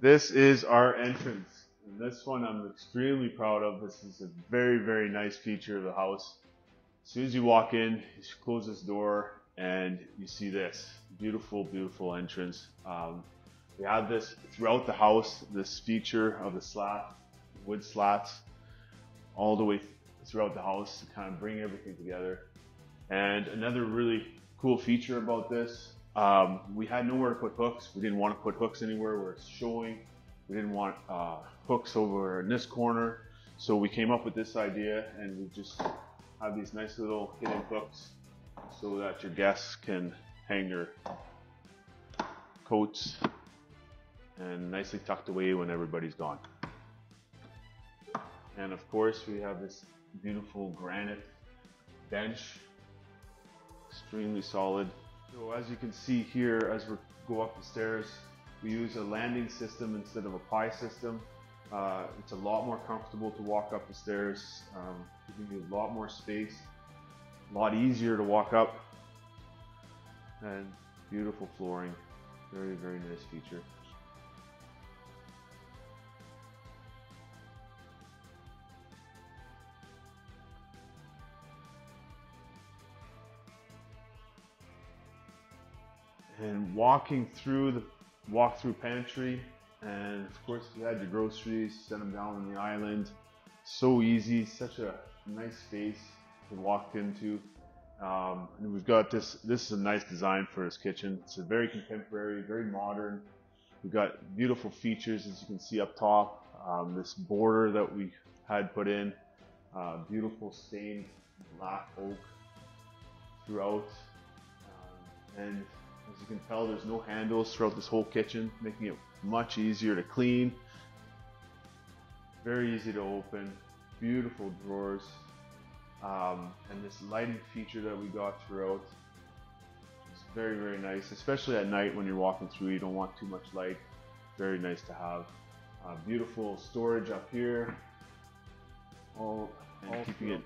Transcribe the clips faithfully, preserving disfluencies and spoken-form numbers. This is our entrance. And this one I'm extremely proud of. This is a very, very nice feature of the house. As soon as you walk in, you close this door and you see this beautiful, beautiful entrance. Um, we have this throughout the house, this feature of the slat, wood slats, all the way throughout the house to kind of bring everything together. And another really cool feature about this, um, we had nowhere to put hooks. We didn't want to put hooks anywhere where it's showing. We didn't want uh, hooks over in this corner. So we came up with this idea, and we just have these nice little hidden hooks so that your guests can hang their coats and nicely tucked away when everybody's gone. And of course, we have this beautiful granite bench, extremely solid. So as you can see here, as we go up the stairs, we use a landing system instead of a pie system. Uh, it's a lot more comfortable to walk up the stairs, um, giving you a lot more space, a lot easier to walk up, and beautiful flooring. Very, very nice feature. And walking through the walk-through pantry, and of course you had your groceries, set them down on the island. So easy, such a nice space to walk into. Um, and we've got this, this is a nice design for this kitchen. It's a very contemporary, very modern. We've got beautiful features, as you can see up top, um, this border that we had put in, uh, beautiful stained black oak throughout, uh, and as you can tell, there's no handles throughout this whole kitchen, making it much easier to clean. Very easy to open, beautiful drawers, um, and this lighting feature that we got throughout is very, very nice, especially at night when you're walking through. You don't want too much light. Very nice to have. Uh, beautiful storage up here, all, and all keeping it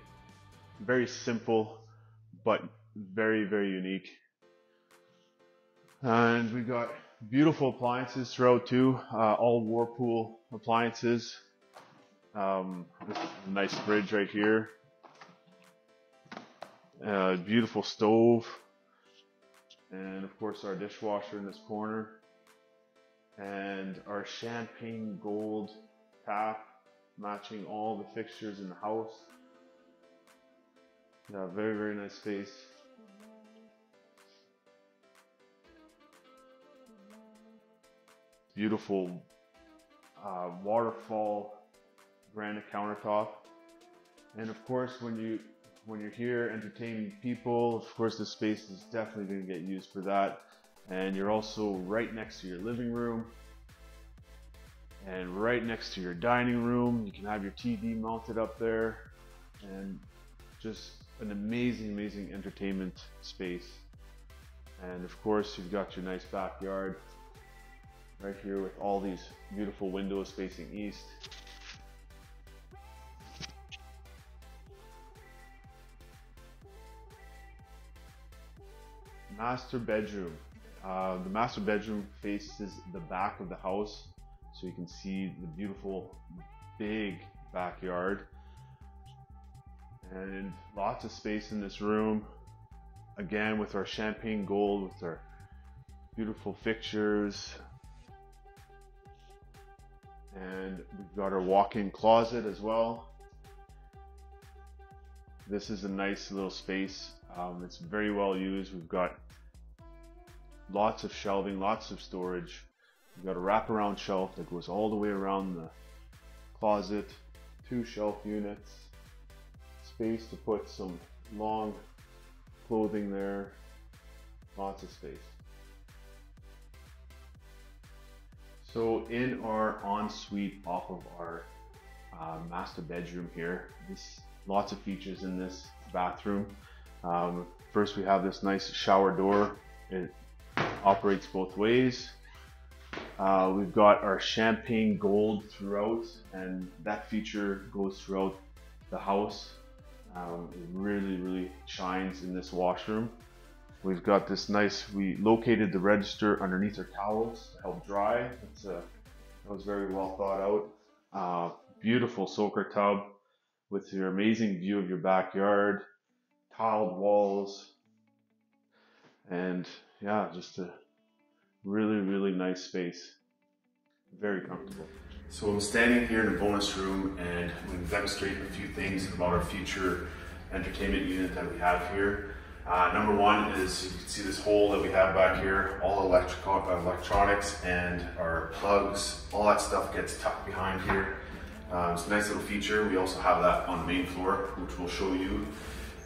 very simple, but very, very unique. And we've got beautiful appliances throughout too, uh, all Whirlpool appliances. Um, this is a nice fridge right here. Uh, beautiful stove. And of course our dishwasher in this corner. And our champagne gold tap matching all the fixtures in the house. Yeah, very, very nice space. Beautiful uh, waterfall granite countertop, and of course when you when you're here entertaining people, of course the space is definitely going to get used for that. And you're also right next to your living room and right next to your dining room. You can have your T V mounted up there, and just an amazing, amazing entertainment space. And of course you've got your nice backyard right here with all these beautiful windows facing east. Master bedroom. Uh, the master bedroom faces the back of the house, so you can see the beautiful big backyard. And lots of space in this room. Again, with our champagne gold, with our beautiful fixtures. And we've got our walk-in closet as well. This is a nice little space. Um, it's very well used. We've got lots of shelving, lots of storage. We've got a wraparound shelf that goes all the way around the closet, two shelf units, space to put some long clothing there, lots of space. So in our ensuite off of our uh, master bedroom here, there's lots of features in this bathroom. Um, first we have this nice shower door. It operates both ways. Uh, we've got our champagne gold throughout, and that feature goes throughout the house. Um, it really, really shines in this washroom. We've got this nice, we located the register underneath our towels to help dry. It's a It was very well thought out. Uh, beautiful soaker tub with your amazing view of your backyard, tiled walls, and yeah, just a really, really nice space. Very comfortable. So I'm standing here in the bonus room and I'm going to demonstrate a few things about our future entertainment unit that we have here. Uh, number one is, you can see this hole that we have back here, all electric electronics and our plugs, all that stuff gets tucked behind here. Uh, it's a nice little feature. We also have that on the main floor, which we'll show you.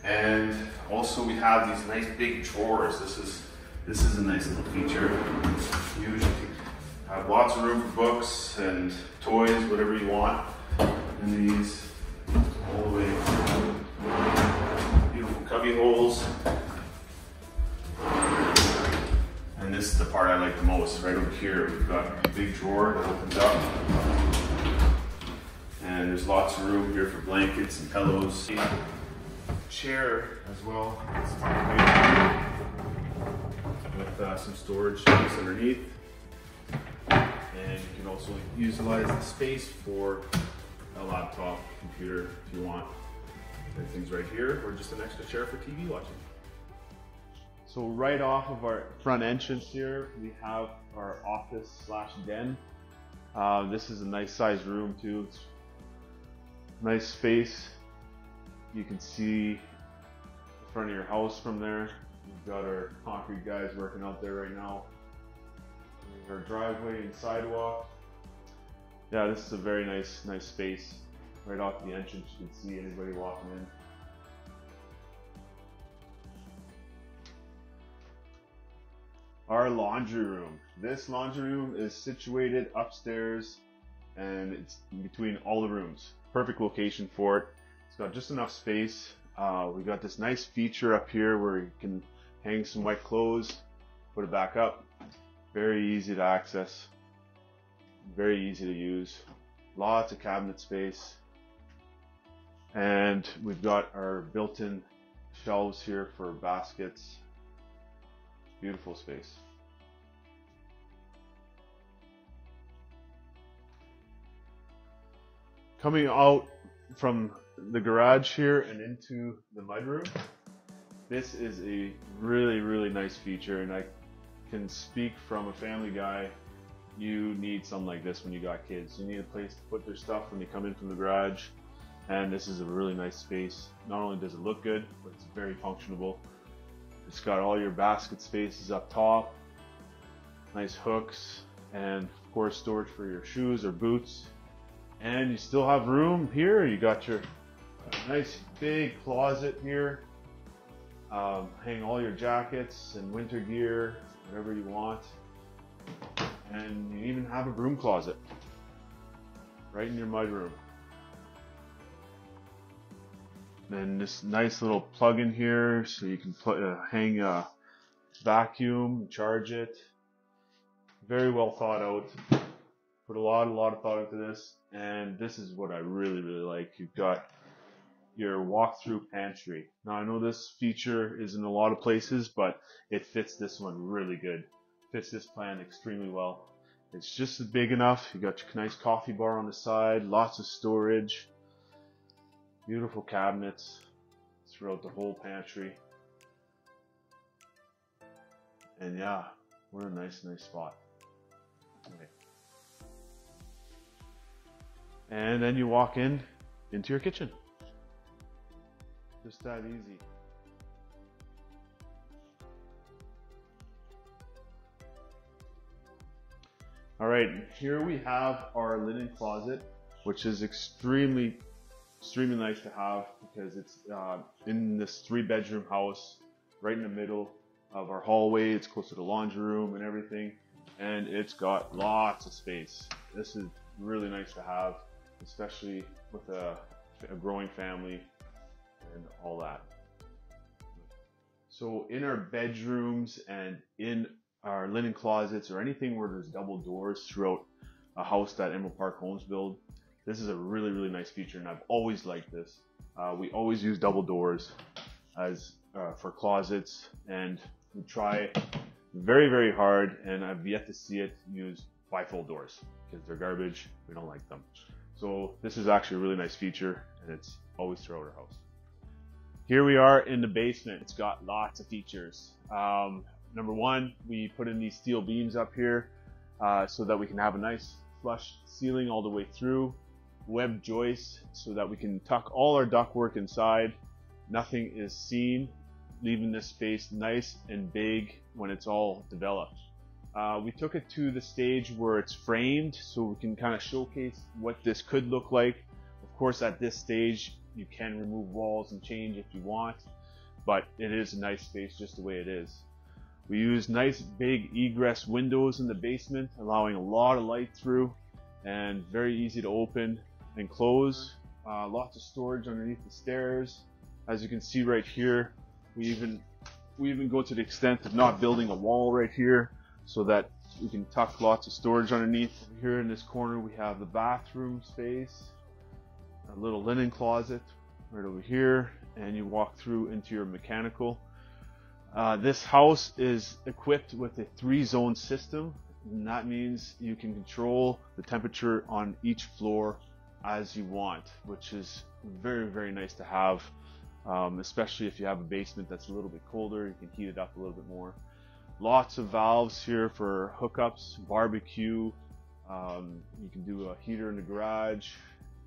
And also we have these nice big drawers. This is, this is a nice little feature. Huge. I have lots of room for books and toys, whatever you want. And these all the way through. Beautiful cubby holes. And this is the part I like the most. Right over here, we've got a big drawer that opens up. And there's lots of room here for blankets and pillows. Chair as well. With uh, some storage space underneath. And you can also utilize the space for a laptop, computer, if you want. Everything's right here, or just an extra chair for T V watching. So right off of our front entrance here, we have our office slash den. Uh, this is a nice sized room too. It's nice space. You can see the front of your house from there. We've got our concrete guys working out there right now. Our driveway and sidewalk. Yeah, this is a very nice, nice space. Right off the entrance, you can see anybody walking in. Our laundry room. This laundry room is situated upstairs and it's in between all the rooms. Perfect location for it. It's got just enough space. Uh, we got this nice feature up here where you can hang some wet clothes, put it back up. Very easy to access, very easy to use, lots of cabinet space, and we've got our built-in shelves here for baskets. Beautiful space. Coming out from the garage here and into the mudroom, this is a really, really nice feature, and I can speak from a family guy. You need something like this when you got kids. You need a place to put their stuff when they come in from the garage, and this is a really nice space. Not only does it look good, but it's very functional. It's got all your basket spaces up top, nice hooks, and of course storage for your shoes or boots. And you still have room here. You got your nice big closet here. Um, hang all your jackets and winter gear, whatever you want, and you even have a broom closet right in your mudroom. Then this nice little plug-in here, so you can pl uh, hang a vacuum, charge it. Very well thought out. Put a lot, a lot of thought into this, and this is what I really, really like. You've got your walk-through pantry. Now I know this feature is in a lot of places, but it fits this one really good. Fits this plan extremely well. It's just big enough. You got your nice coffee bar on the side, lots of storage, beautiful cabinets throughout the whole pantry. And yeah, what a nice, nice spot. Okay. And then you walk in into your kitchen. Just that easy. All right, here we have our linen closet, which is extremely, extremely nice to have because it's uh, in this three bedroom house, right in the middle of our hallway. It's close to the laundry room and everything, and it's got lots of space. This is really nice to have, especially with a, a growing family and all that. So in our bedrooms and in our linen closets or anything where there's double doors throughout a house that Emerald Park Homes build, this is a really, really nice feature, and I've always liked this. Uh, we always use double doors as uh, for closets, and we try very, very hard, and I've yet to see it use bifold doors. because they're garbage, we don't like them. So this is actually a really nice feature, and it's always throughout our house. Here we are in the basement. It's got lots of features. Um, number one, we put in these steel beams up here uh, so that we can have a nice flush ceiling all the way through, web joists so that we can tuck all our ductwork inside. Nothing is seen, leaving this space nice and big when it's all developed. Uh, we took it to the stage where it's framed so we can kind of showcase what this could look like. Of course, at this stage, you can remove walls and change if you want, but it is a nice space just the way it is. We use nice big egress windows in the basement, allowing a lot of light through and very easy to open and close. Uh, lots of storage underneath the stairs. As you can see right here, we even, we even go to the extent of not building a wall right here, so that we can tuck lots of storage underneath. Over here in this corner, we have the bathroom space, a little linen closet right over here, and you walk through into your mechanical. Uh, this house is equipped with a three-zone system, and that means you can control the temperature on each floor as you want, which is very, very nice to have, um, especially if you have a basement that's a little bit colder, you can heat it up a little bit more. Lots of valves here for hookups, barbecue, um, you can do a heater in the garage,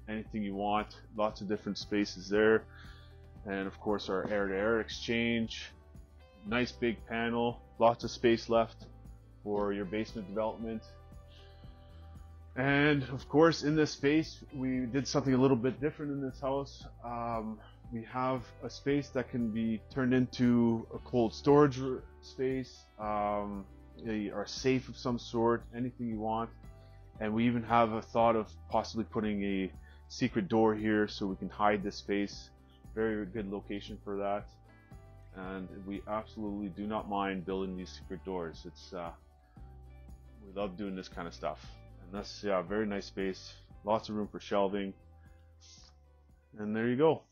anything you want, lots of different spaces there. And of course our air-to-air exchange, nice big panel, lots of space left for your basement development. And of course in this space we did something a little bit different in this house. Um, we have a space that can be turned into a cold storage space, um, or a safe of some sort, anything you want. And we even have a thought of possibly putting a secret door here so we can hide this space. Very good location for that. And we absolutely do not mind building these secret doors. It's uh, we love doing this kind of stuff. And that's, yeah, very nice space. Lots of room for shelving. And there you go.